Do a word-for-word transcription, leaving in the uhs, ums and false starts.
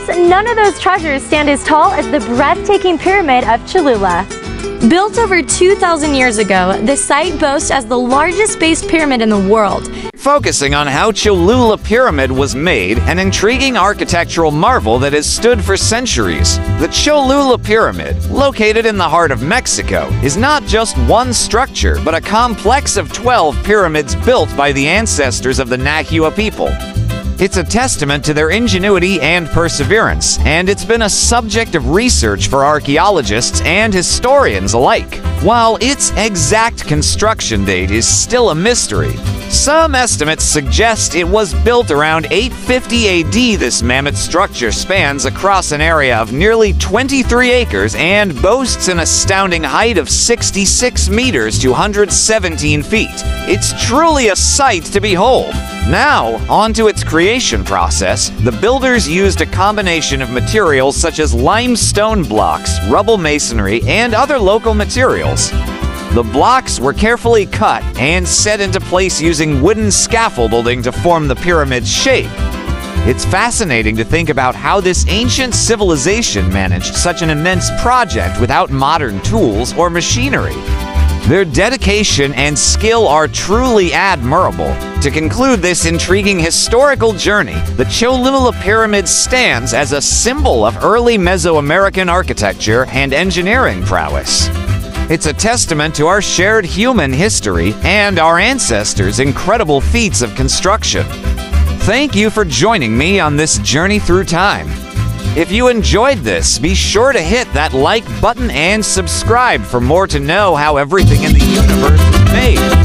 Perhaps none of those treasures stand as tall as the breathtaking pyramid of Cholula. Built over two thousand years ago, the site boasts as the largest base pyramid in the world. Focusing on how Cholula Pyramid was made, an intriguing architectural marvel that has stood for centuries. The Cholula Pyramid, located in the heart of Mexico, is not just one structure, but a complex of twelve pyramids built by the ancestors of the Nahua people. It's a testament to their ingenuity and perseverance, and it's been a subject of research for archaeologists and historians alike. While its exact construction date is still a mystery, some estimates suggest it was built around eight fifty A D. This mammoth structure spans across an area of nearly twenty-three acres and boasts an astounding height of sixty-six meters to one hundred seventeen feet. It's truly a sight to behold. Now, onto its creation process, the builders used a combination of materials such as limestone blocks, rubble masonry, and other local materials. The blocks were carefully cut and set into place using wooden scaffolding to form the pyramid's shape. It's fascinating to think about how this ancient civilization managed such an immense project without modern tools or machinery. Their dedication and skill are truly admirable. To conclude this intriguing historical journey, the Cholula Pyramid stands as a symbol of early Mesoamerican architecture and engineering prowess. It's a testament to our shared human history and our ancestors' incredible feats of construction. Thank you for joining me on this journey through time. If you enjoyed this, be sure to hit that like button and subscribe for more to know how everything in the universe is made.